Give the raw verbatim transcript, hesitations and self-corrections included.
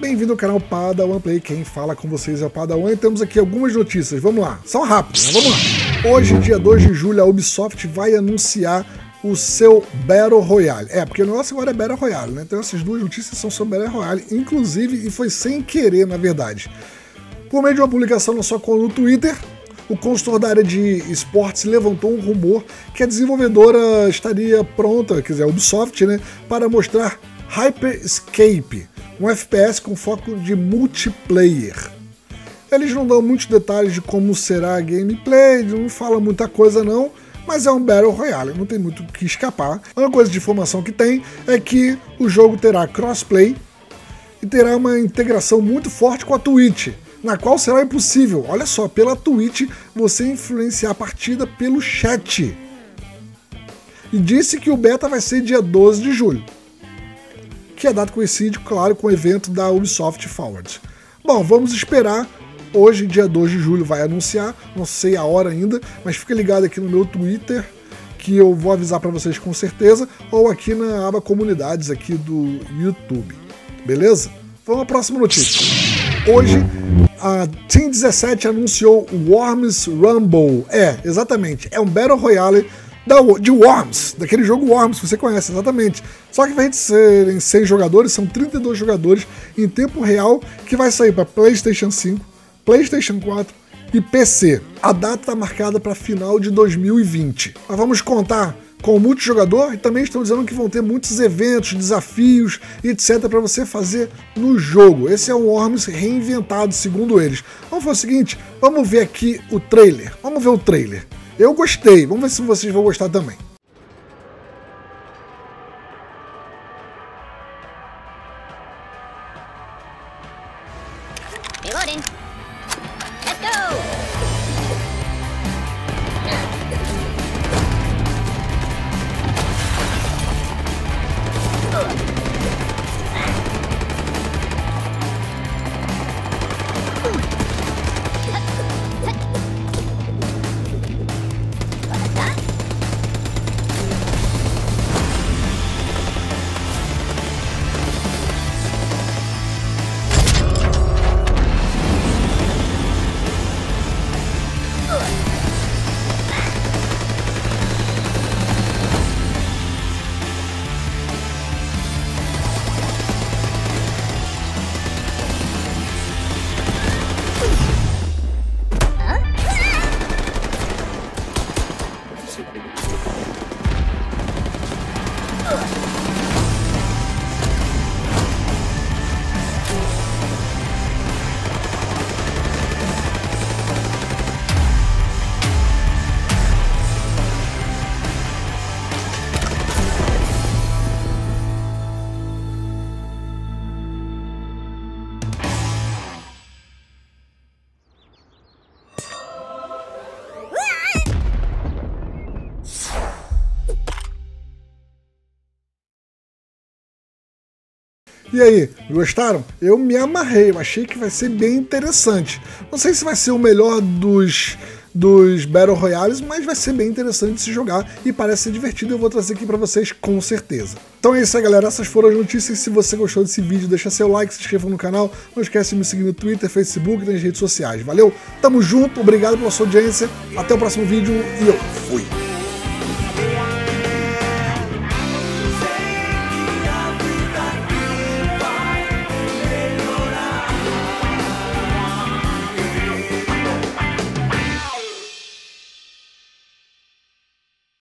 Bem-vindo ao canal Pada One Play, quem fala com vocês é o Pada One e temos aqui algumas notícias, vamos lá, só rápido, né? Vamos lá. Hoje, dia dois de julho, a Ubisoft vai anunciar o seu Battle Royale. É, porque o negócio agora é Battle Royale, né? Então essas duas notícias são sobre Battle Royale, inclusive, e foi sem querer, na verdade. Por meio de uma publicação na sua conta no Twitter, o consultor da área de esportes levantou um rumor que a desenvolvedora estaria pronta, quer dizer, a Ubisoft, né, para mostrar Hyperscape, um F P S com foco de multiplayer. Eles não dão muitos detalhes de como será a gameplay, não falam muita coisa não, mas é um Battle Royale, não tem muito o que escapar. A única coisa de informação que tem é que o jogo terá crossplay e terá uma integração muito forte com a Twitch, na qual será impossível, olha só, pela Twitch você influenciar a partida pelo chat. E disse que o beta vai ser dia doze de julho, que a data coincide, claro, com o evento da Ubisoft Forward. Bom, vamos esperar. Hoje, dia dois de julho, vai anunciar, não sei a hora ainda, mas fica ligado aqui no meu Twitter, que eu vou avisar para vocês com certeza, ou aqui na aba Comunidades aqui do YouTube, beleza? Vamos à próxima notícia. Hoje, a Team dezessete anunciou o Worms Rumble. É, exatamente, é um Battle Royale da, de Worms, daquele jogo Worms que você conhece, exatamente. Só que ao invés de serem seis jogadores, são trinta e dois jogadores em tempo real, que vai sair para PlayStation cinco, PlayStation quatro e P C. A data está marcada para final de dois mil e vinte. Nós vamos contar com o multijogador e também estão dizendo que vão ter muitos eventos, desafios, etcétera para você fazer no jogo. Esse é um Worms reinventado, segundo eles. Vamos fazer o seguinte, vamos ver aqui o trailer. Vamos ver o trailer. Eu gostei, vamos ver se vocês vão gostar também. E aí, gostaram? Eu me amarrei, eu achei que vai ser bem interessante. Não sei se vai ser o melhor dos, dos Battle Royales, mas vai ser bem interessante se jogar e parece ser divertido, eu vou trazer aqui pra vocês com certeza. Então é isso aí, galera, essas foram as notícias. Se você gostou desse vídeo, deixa seu like, se inscreva no canal, não esquece de me seguir no Twitter, Facebook e nas redes sociais. Valeu, tamo junto, obrigado pela sua audiência, até o próximo vídeo e eu fui!